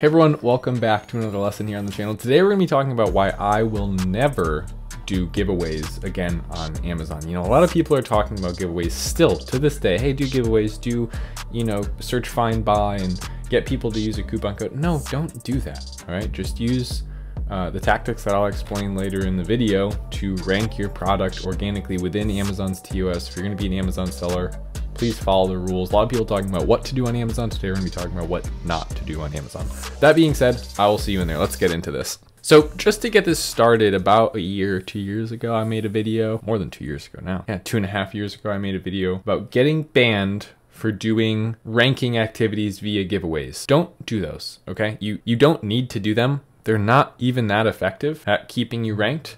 Hey everyone, welcome back to another lesson here on the channel. Today we're gonna be talking about why I will never do giveaways again on Amazon. You know, a lot of people are talking about giveaways still to this day. Hey, do giveaways, do, you know, search, find, buy, and get people to use a coupon code. No, don't do that, all right? Just use the tactics that I'll explain later in the video to rank your product organically within Amazon's TOS. If you're gonna be an Amazon seller, please follow the rules. A lot of people talking about what to do on Amazon. Today we're gonna be talking about what not to do on Amazon. That being said, I will see you in there. Let's get into this. So just to get this started, about a year, 2 years ago, I made a video, more than 2 years ago now. Yeah, 2.5 years ago, I made a video about getting banned for doing ranking activities via giveaways. Don't do those, okay? You don't need to do them. They're not even that effective at keeping you ranked.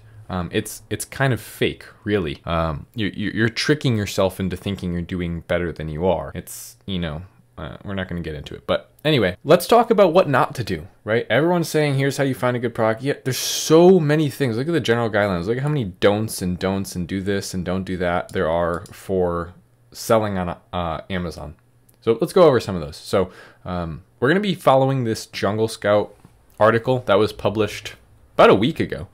It's kind of fake, really. You're tricking yourself into thinking you're doing better than you are. It's, you know, we're not gonna get into it. But anyway, let's talk about what not to do, right? Everyone's saying, here's how you find a good product. Yeah, there's so many things. Look at the general guidelines. Look at how many don'ts and do this and don't do that there are for selling on Amazon. So let's go over some of those. So we're gonna be following this Jungle Scout article that was published about a week ago.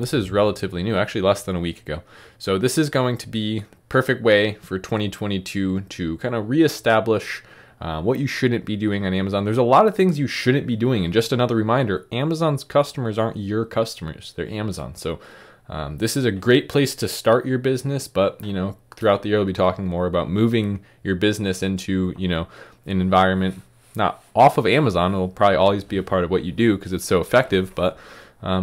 This is relatively new, actually less than a week ago. So this is going to be perfect way for 2022 to kind of reestablish what you shouldn't be doing on Amazon. There's a lot of things you shouldn't be doing. And just another reminder, Amazon's customers aren't your customers, they're Amazon. So this is a great place to start your business, but you know, throughout the year, we'll be talking more about moving your business into, you know, an environment, not off of Amazon. It'll probably always be a part of what you do because it's so effective, but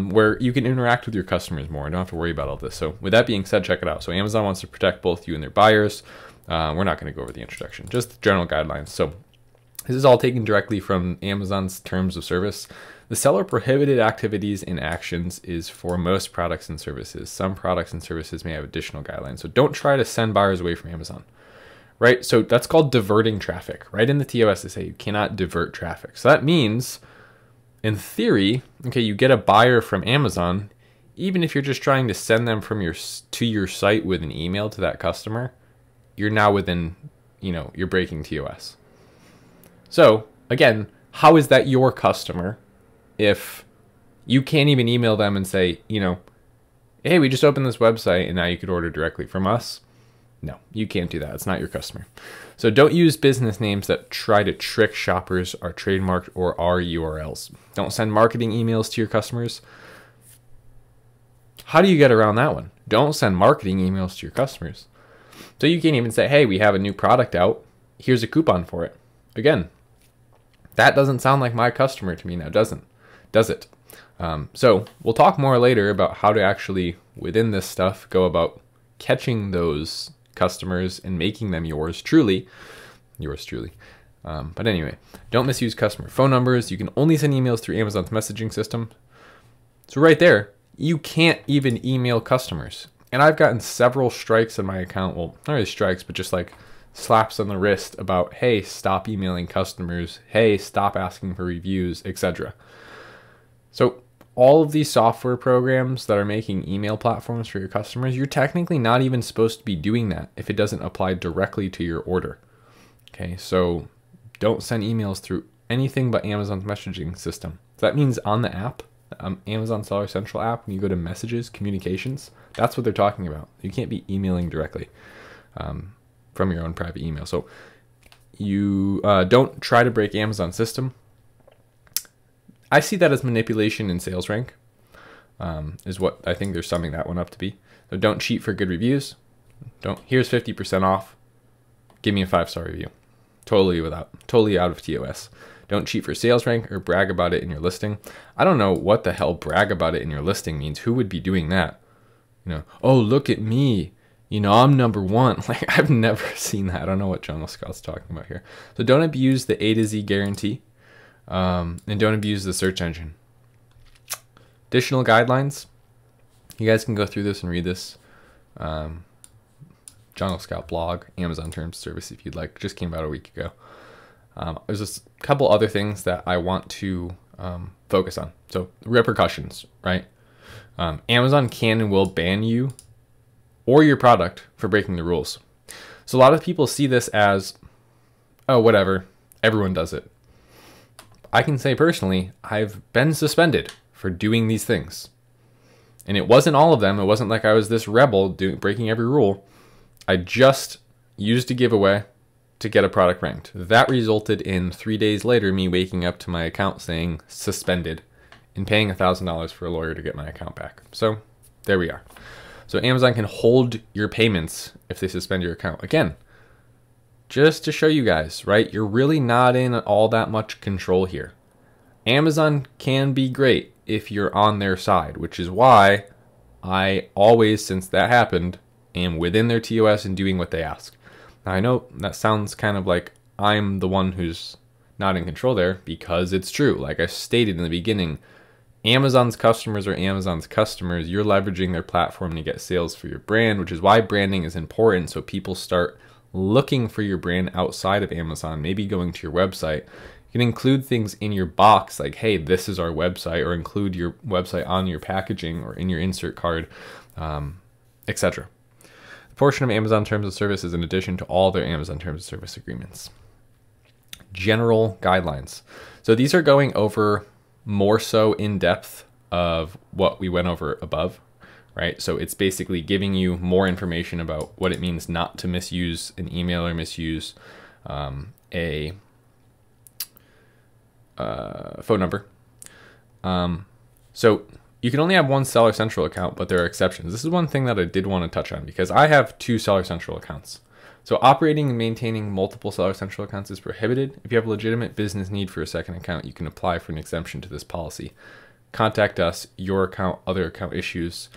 where you can interact with your customers more and don't have to worry about all this. So with that being said, check it out. So Amazon wants to protect both you and their buyers. We're not going to go over the introduction, just the general guidelines. So this is all taken directly from Amazon's terms of service. The seller prohibited activities and actions is for most products and services. Some products and services may have additional guidelines. So don't try to send buyers away from Amazon, right? So that's called diverting traffic, right? In the TOS, they say you cannot divert traffic. So that means, in theory, okay, you get a buyer from Amazon, even if you're just trying to send them from to your site with an email to that customer, you're now within, you know, you're breaking TOS. So again, how is that your customer if you can't even email them and say, you know, hey, we just opened this website and now you could order directly from us? No, you can't do that. It's not your customer. So don't use business names that try to trick shoppers, are trademarked, or are URLs. Don't send marketing emails to your customers. How do you get around that one? Don't send marketing emails to your customers. So you can't even say, hey, we have a new product out. Here's a coupon for it. Again, that doesn't sound like my customer to me now, does it? So we'll talk more later about how to actually, within this stuff, go about catching those customers and making them yours truly. But anyway, don't misuse customer phone numbers. You can only send emails through Amazon's messaging system. So right there, you can't even email customers. And I've gotten several strikes on my account. Well, not really strikes, but just like slaps on the wrist about, hey, stop emailing customers. Hey, stop asking for reviews, etc. So all of these software programs that are making email platforms for your customers, you're technically not even supposed to be doing that if it doesn't apply directly to your order. Okay, so don't send emails through anything but Amazon's messaging system. So that means on the app, Amazon Seller Central app, when you go to messages, communications, that's what they're talking about. You can't be emailing directly from your own private email. So you don't try to break Amazon's system. I see that as manipulation in sales rank, is what I think they're summing that one up to be. So don't cheat for good reviews. Don't, here's 50% off. Give me a 5-star review. Totally out of TOS. Don't cheat for sales rank or brag about it in your listing. I don't know what the hell brag about it in your listing means. Who would be doing that? You know, oh, look at me. You know, I'm #1. Like, I've never seen that. I don't know what Jungle Scout's talking about here. So don't abuse the A to Z guarantee. And don't abuse the search engine. Additional guidelines. You guys can go through this and read this. Jungle Scout blog, Amazon Terms of Service if you'd like, just came out a week ago. There's just a couple other things that I want to focus on. So repercussions, right? Amazon can and will ban you or your product for breaking the rules. So a lot of people see this as, oh, whatever, everyone does it. I can say personally, I've been suspended for doing these things. And it wasn't all of them. It wasn't like I was this rebel breaking every rule. I just used a giveaway to get a product ranked. That resulted in 3 days later me waking up to my account saying suspended and paying $1,000 for a lawyer to get my account back. So there we are. So Amazon can hold your payments if they suspend your account. Again, just to show you guys, right? You're really not in all that much control here. Amazon can be great if you're on their side, which is why I always, since that happened, am within their TOS and doing what they ask. Now, I know that sounds kind of like I'm the one who's not in control there, because it's true. Like I stated in the beginning, Amazon's customers are Amazon's customers. You're leveraging their platform to get sales for your brand, which is why branding is important. So people start looking for your brand outside of Amazon, maybe going to your website. You can include things in your box like, hey, this is our website, or include your website on your packaging or in your insert card, etc. The portion of Amazon Terms of Service is in addition to all their Amazon Terms of Service agreements. General guidelines. So these are going over more so in depth of what we went over above, right? So it's basically giving you more information about what it means not to misuse an email or misuse a phone number. So you can only have one Seller Central account, but there are exceptions. This is one thing that I did want to touch on because I have two Seller Central accounts. So operating and maintaining multiple Seller Central accounts is prohibited. If you have a legitimate business need for a second account, you can apply for an exemption to this policy. Contact us, your account, other account issues.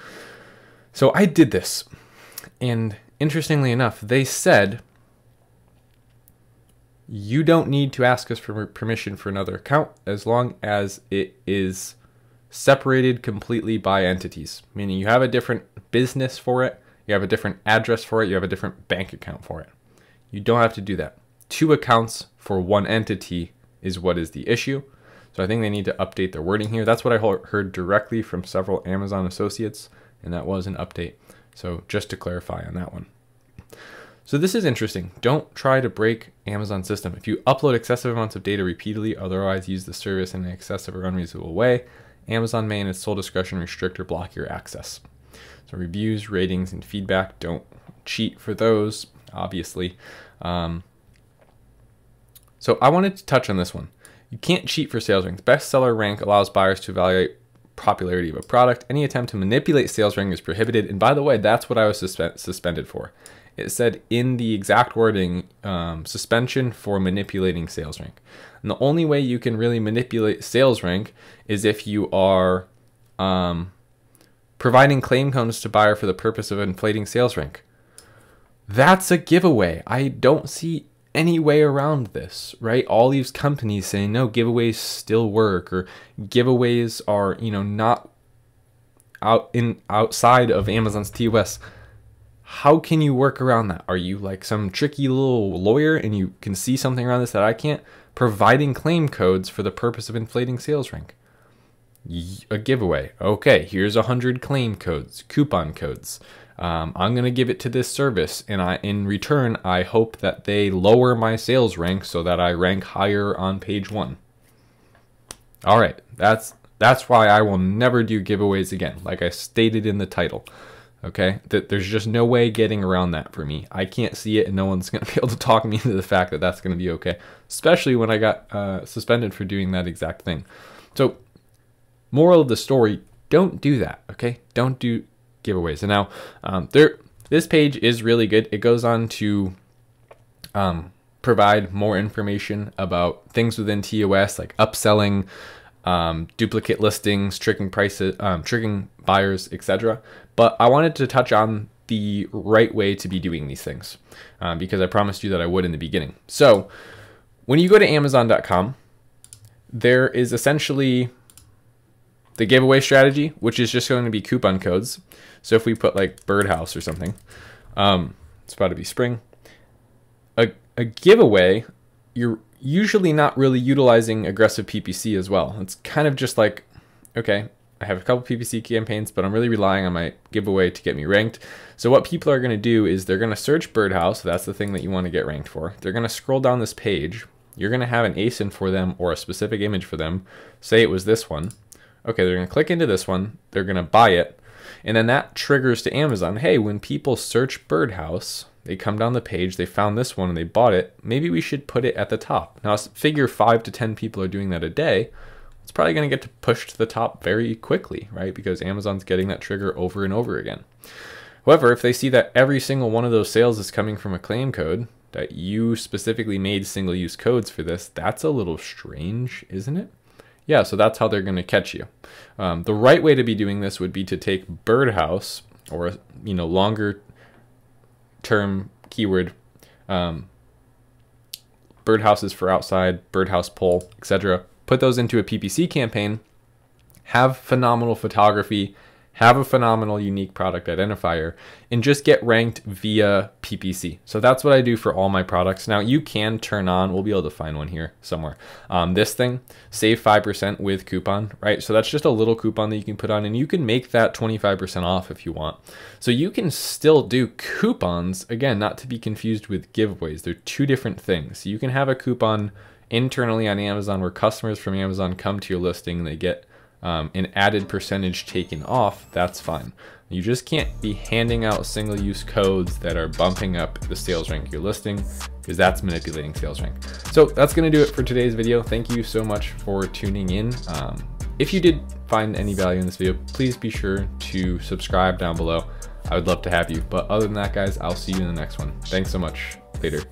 So I did this, and interestingly enough, they said, you don't need to ask us for permission for another account as long as it is separated completely by entities, meaning you have a different business for it. You have a different address for it. You have a different bank account for it. You don't have to do that. Two accounts for one entity is what is the issue. So I think they need to update their wording here. That's what I heard directly from several Amazon associates, and that was an update. So just to clarify on that one. So this is interesting. Don't try to break Amazon's system. If you upload excessive amounts of data repeatedly, otherwise use the service in an excessive or unreasonable way, Amazon may in its sole discretion restrict or block your access. So reviews, ratings, and feedback, don't cheat for those, obviously. So I wanted to touch on this one. You can't cheat for sales ranks. Best seller rank allows buyers to evaluate popularity of a product. Any attempt to manipulate sales rank is prohibited. And by the way, that's what I was suspended for. It said in the exact wording, suspension for manipulating sales rank. And the only way you can really manipulate sales rank is if you are providing claim codes to buyer for the purpose of inflating sales rank. That's a giveaway. I don't see any way around this, right? All these companies saying, no, giveaways still work, or giveaways are, you know, not outside of Amazon's TOS. How can you work around that? Are you like some tricky little lawyer and you can see something around this that I can't? Providing claim codes for the purpose of inflating sales rank. A giveaway. Okay, here's 100 claim codes, coupon codes. I'm going to give it to this service, and in return, I hope that they lower my sales rank so that I rank higher on page one. All right, that's why I will never do giveaways again, like I stated in the title. Okay, there's just no way getting around that for me. I can't see it, and no one's going to be able to talk me into the fact that that's going to be okay, especially when I got suspended for doing that exact thing. So moral of the story, don't do that, okay? Don't do giveaways. And now this page is really good. It goes on to provide more information about things within TOS, like upselling, duplicate listings, tricking prices, tricking buyers, etc. But I wanted to touch on the right way to be doing these things because I promised you that I would in the beginning. So when you go to Amazon.com, there is essentially the giveaway strategy, which is just going to be coupon codes. So if we put like birdhouse or something, it's about to be spring. A giveaway, you're usually not really utilizing aggressive PPC as well. It's kind of just like, okay, I have a couple PPC campaigns, but I'm really relying on my giveaway to get me ranked. So what people are going to do is they're going to search birdhouse. That's the thing that you want to get ranked for. They're going to scroll down this page you're gonna have an ASIN for them or a specific image for them. Say it was this one. Okay, they're gonna click into this one, they're gonna buy it, and then that triggers to Amazon, hey, when people search birdhouse, they come down the page, they found this one and they bought it, maybe we should put it at the top. Now figure 5 to 10 people are doing that a day, it's probably gonna get to push to the top very quickly, right? Because Amazon's getting that trigger over and over again. However, if they see that every single one of those sales is coming from a claim code, that you specifically made single use codes for this, that's a little strange, isn't it? Yeah, so that's how they're gonna catch you. The right way to be doing this would be to take birdhouse or longer term keyword, birdhouses for outside, birdhouse pole, etc. Put those into a PPC campaign, have phenomenal photography, have a phenomenal unique product identifier, and just get ranked via PPC. So that's what I do for all my products. Now you can turn on, we'll be able to find one here somewhere. This thing, save 5% with coupon, right? So that's just a little coupon that you can put on, and you can make that 25% off if you want. So you can still do coupons, again, not to be confused with giveaways. They're two different things. You can have a coupon internally on Amazon where customers from Amazon come to your listing and they get an added percentage taken off, that's fine. You just can't be handing out single-use codes that are bumping up the sales rank of your listing, because that's manipulating sales rank. So that's gonna do it for today's video. Thank you so much for tuning in. If you did find any value in this video, please be sure to subscribe down below. I would love to have you. But other than that, guys, I'll see you in the next one. Thanks so much. Later.